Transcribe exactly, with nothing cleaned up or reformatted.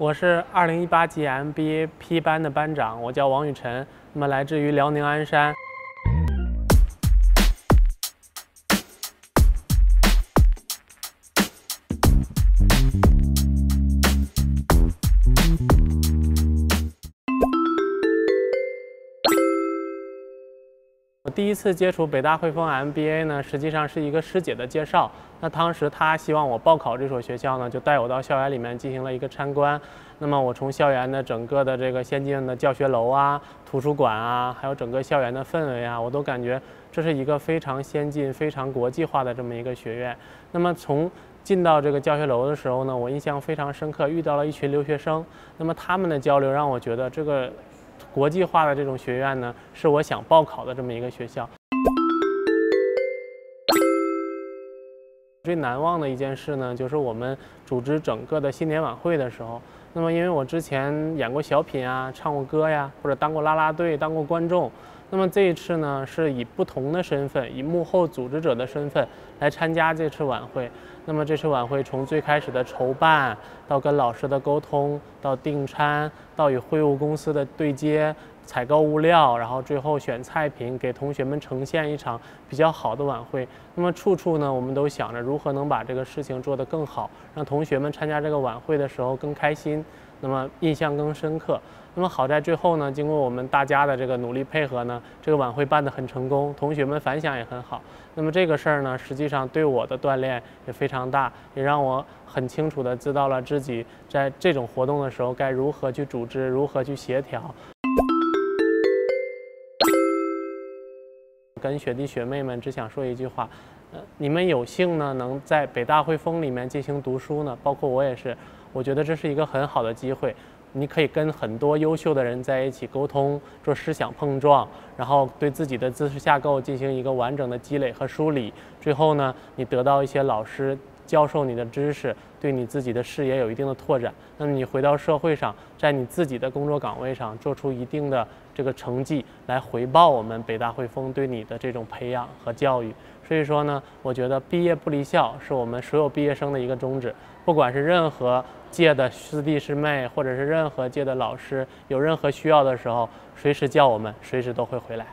我是二零一八级 M B A P 班的班长，我叫王雨晨，那么来自于辽宁鞍山。我第一次接触北大汇丰 M B A 呢，实际上是一个师姐的介绍。那当时她希望我报考这所学校呢，就带我到校园里面进行了一个参观。那么我从校园的整个的这个先进的教学楼啊、图书馆啊，还有整个校园的氛围啊，我都感觉这是一个非常先进、非常国际化的这么一个学院。那么从进到这个教学楼的时候呢，我印象非常深刻，遇到了一群留学生。那么他们的交流让我觉得这个国际化的这种学院呢，是我想报考的这么一个学校。最难忘的一件事呢，就是我们组织整个的新年晚会的时候。那么因为我之前演过小品啊，唱过歌呀，或者当过啦啦队，当过观众。那么这一次呢，是以不同的身份，以幕后组织者的身份来参加这次晚会。那么这次晚会从最开始的筹办，到跟老师的沟通，到订餐，到与会务公司的对接，采购物料，然后最后选菜品，给同学们呈现一场比较好的晚会。那么处处呢，我们都想着如何能把这个事情做得更好，让同学们参加这个晚会的时候更开心，那么印象更深刻。那么好在最后呢，经过我们大家的这个努力配合呢，这个晚会办得很成功，同学们反响也很好。那么这个事儿呢，实际上对我的锻炼也非常大，也让我很清楚地知道了自己在这种活动的时候该如何去组织，如何去协调。跟学弟学妹们只想说一句话，呃，你们有幸呢能在北大汇丰里面进行读书呢，包括我也是，我觉得这是一个很好的机会。你可以跟很多优秀的人在一起沟通，做思想碰撞，然后对自己的知识架构进行一个完整的积累和梳理。最后呢，你得到一些老师教授你的知识，对你自己的视野有一定的拓展。那么你回到社会上，在你自己的工作岗位上做出一定的这个成绩，来回报我们北大汇丰对你的这种培养和教育。所以说呢，我觉得毕业不离校是我们所有毕业生的一个宗旨，不管是任何界的师弟师妹，或者是任何界的老师，有任何需要的时候，随时叫我们，随时都会回来。